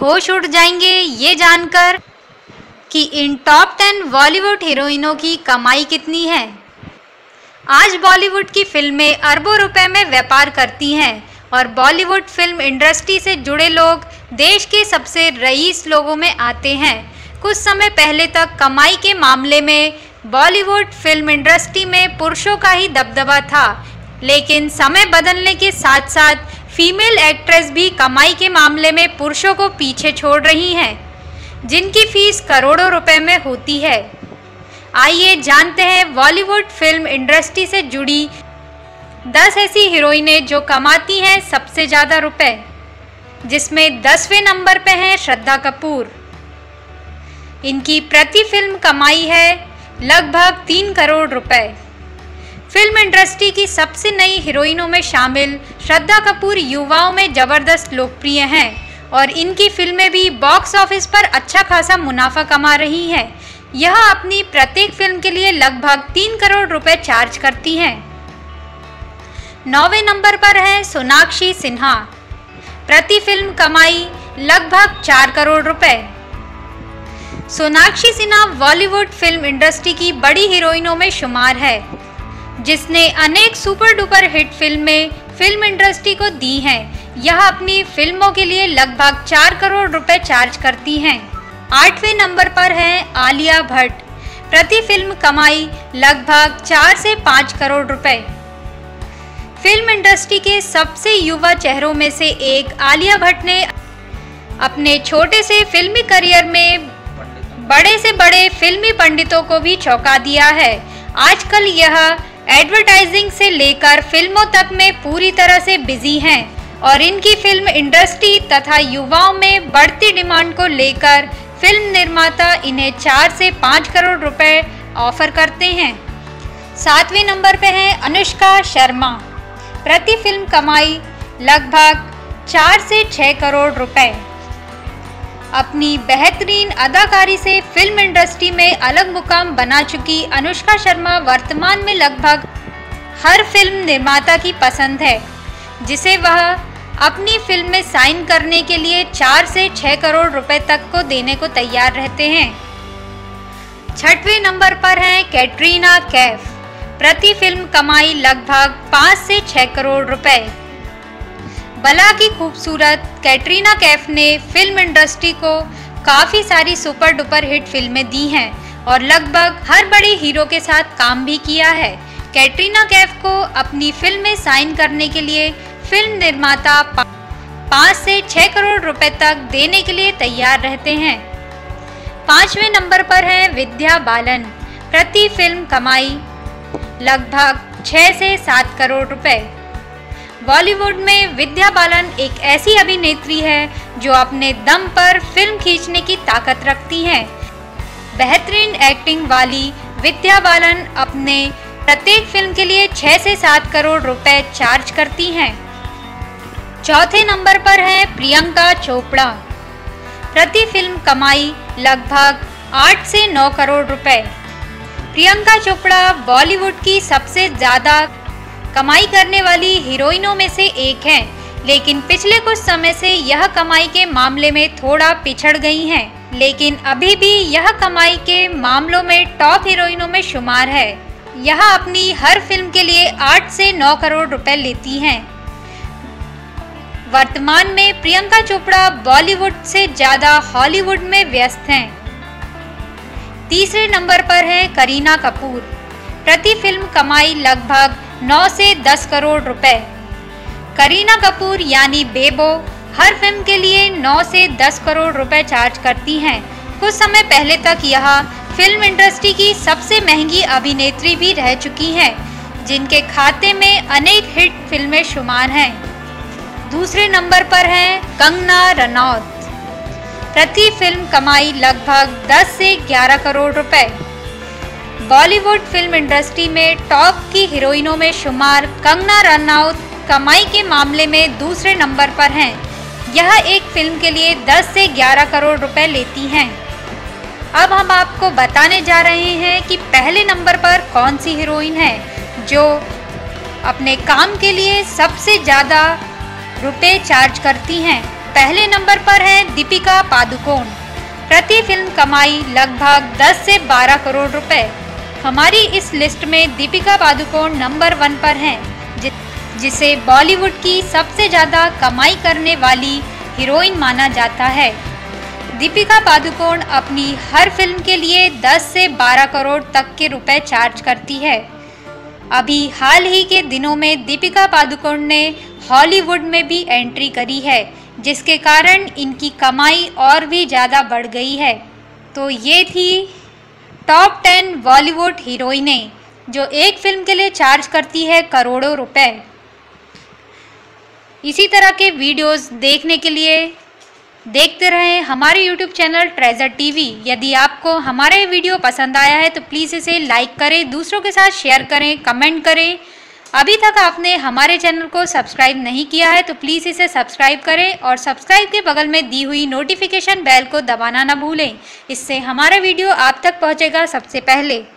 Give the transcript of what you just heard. होश उड़ जाएंगे ये जानकर कि इन टॉप 10 बॉलीवुड हीरोइनों की कमाई कितनी है। आज बॉलीवुड की फिल्में अरबों रुपए में व्यापार करती हैं और बॉलीवुड फिल्म इंडस्ट्री से जुड़े लोग देश के सबसे रईस लोगों में आते हैं। कुछ समय पहले तक कमाई के मामले में बॉलीवुड फिल्म इंडस्ट्री में पुरुषों का ही दबदबा था, लेकिन समय बदलने के साथ साथ फीमेल एक्ट्रेस भी कमाई के मामले में पुरुषों को पीछे छोड़ रही हैं, जिनकी फीस करोड़ों रुपए में होती है। आइए जानते हैं बॉलीवुड फिल्म इंडस्ट्री से जुड़ी 10 ऐसी हीरोइनें जो कमाती हैं सबसे ज़्यादा रुपए, जिसमें 10वें नंबर पे हैं श्रद्धा कपूर। इनकी प्रति फिल्म कमाई है लगभग 3 करोड़ रुपए। फिल्म इंडस्ट्री की सबसे नई हीरोइनों में शामिल श्रद्धा कपूर युवाओं में ज़बरदस्त लोकप्रिय हैं और इनकी फिल्में भी बॉक्स ऑफिस पर अच्छा खासा मुनाफा कमा रही हैं। यह अपनी प्रत्येक फिल्म के लिए लगभग 3 करोड़ रुपए चार्ज करती हैं। 9वें नंबर पर हैं सोनाक्षी सिन्हा। प्रति फिल्म कमाई लगभग 4 करोड़ रुपए। Sonakshi Sinha Bollywood film industry की बड़ी हीरोइनों में शुमार है, जिसने अनेक सुपर डुपर हिट फिल्में फिल्म इंडस्ट्री को दी हैं। यह अपनी फिल्मों के लिए लगभग 4 करोड़ रुपए चार्ज करती हैं। 8वें नंबर पर हैं आलिया भट्ट। प्रति फिल्म कमाई लगभग 4 से 5 करोड़ रुपए। फिल्म इंडस्ट्री के सबसे युवा चेहरों में से एक आलिया भट्ट ने अपने छोटे से फिल्मी करियर में बड़े से बड़े फिल्मी पंडितों को भी चौंका दिया है। आजकल यह एडवर्टाइजिंग से लेकर फिल्मों तक में पूरी तरह से बिजी हैं और इनकी फिल्म इंडस्ट्री तथा युवाओं में बढ़ती डिमांड को लेकर फिल्म निर्माता इन्हें 4 से 5 करोड़ रुपए ऑफर करते हैं। 7वें नंबर पे हैं अनुष्का शर्मा। प्रति फिल्म कमाई लगभग 4 से 6 करोड़ रुपए। अपनी बेहतरीन अदाकारी से फिल्म इंडस्ट्री में अलग मुकाम बना चुकी अनुष्का शर्मा वर्तमान में लगभग हर फिल्म निर्माता की पसंद है, जिसे वह अपनी फिल्म में साइन करने के लिए 4 से 6 करोड़ रुपए तक को देने को तैयार रहते हैं। 6वें नंबर पर हैं कैटरीना कैफ। प्रति फिल्म कमाई लगभग 5 से 6 करोड़ रुपए। बला की खूबसूरत कैटरीना कैफ ने फिल्म इंडस्ट्री को काफ़ी सारी सुपर डुपर हिट फिल्में दी हैं और लगभग हर बड़े हीरो के साथ काम भी किया है। कैटरीना कैफ को अपनी फिल्म में साइन करने के लिए फिल्म निर्माता 5 से 6 करोड़ रुपए तक देने के लिए तैयार रहते हैं। 5वें नंबर पर हैं विद्या बालन। प्रति फिल्म कमाई लगभग 6 से 7 करोड़ रुपए। बॉलीवुड में विद्या बालन एक ऐसी अभिनेत्री है जो अपने दम पर फिल्म खींचने की ताकत रखती हैं। बेहतरीन एक्टिंग वाली विद्या बालन अपने प्रत्येक फिल्म के लिए 6 से 7 करोड़ रुपए चार्ज करती हैं। 4वें नंबर पर हैं प्रियंका चोपड़ा। प्रति फिल्म कमाई लगभग 8 से 9 करोड़ रुपए। प्रियंका चोपड़ा बॉलीवुड की सबसे ज़्यादा कमाई करने वाली हीरोइनों में से एक हैं, लेकिन पिछले कुछ समय से यह कमाई के मामले में थोड़ा पिछड़ गई हैं, लेकिन अभी भी यह कमाई के मामलों में टॉप हीरोइनों में शुमार है। यह अपनी हर फिल्म के लिए 8 से 9 करोड़ रुपए लेती हैं। वर्तमान में प्रियंका चोपड़ा बॉलीवुड से ज़्यादा हॉलीवुड में व्यस्त हैं। 3रे नंबर पर हैं करीना कपूर। प्रति फिल्म कमाई लगभग 9 से 10 करोड़ रुपए। करीना कपूर यानी बेबो हर फिल्म के लिए 9 से 10 करोड़ रुपए चार्ज करती हैं। कुछ समय पहले तक यह फिल्म इंडस्ट्री की सबसे महंगी अभिनेत्री भी रह चुकी हैं, जिनके खाते में अनेक हिट फिल्में शुमार हैं। दूसरे नंबर पर हैं कंगना रनौत। प्रति फिल्म कमाई लगभग 10 से 11 करोड़ रुपए। बॉलीवुड फिल्म इंडस्ट्री में टॉप की हीरोइनों में शुमार कंगना रनौत कमाई के मामले में दूसरे नंबर पर हैं। यह एक फिल्म के लिए 10 से 11 करोड़ रुपए लेती हैं। अब हम आपको बताने जा रहे हैं कि पहले नंबर पर कौन सी हीरोइन है जो अपने काम के लिए सबसे ज़्यादा रुपए चार्ज करती हैं। पहले नंबर पर हैं दीपिका पादुकोण। प्रति फिल्म कमाई लगभग 10 से 12 करोड़ रुपए। हमारी इस लिस्ट में दीपिका पादुकोण नंबर 1 पर हैं, जिसे बॉलीवुड की सबसे ज़्यादा कमाई करने वाली हीरोइन माना जाता है। दीपिका पादुकोण अपनी हर फिल्म के लिए 10 से 12 करोड़ तक के रुपए चार्ज करती है। अभी हाल ही के दिनों में दीपिका पादुकोण ने हॉलीवुड में भी एंट्री करी है, जिसके कारण इनकी कमाई और भी ज़्यादा बढ़ गई है। तो ये थी टॉप 10 बॉलीवुड हीरोइनें जो एक फिल्म के लिए चार्ज करती है करोड़ों रुपए। इसी तरह के वीडियोस देखने के लिए देखते रहें हमारे YouTube चैनल ट्रेजर टीवी। यदि आपको हमारे वीडियो पसंद आया है तो प्लीज़ इसे लाइक करें, दूसरों के साथ शेयर करें, कमेंट करें। अभी तक आपने हमारे चैनल को सब्सक्राइब नहीं किया है तो प्लीज़ इसे सब्सक्राइब करें और सब्सक्राइब के बगल में दी हुई नोटिफिकेशन बेल को दबाना ना भूलें। इससे हमारा वीडियो आप तक पहुंचेगा सबसे पहले।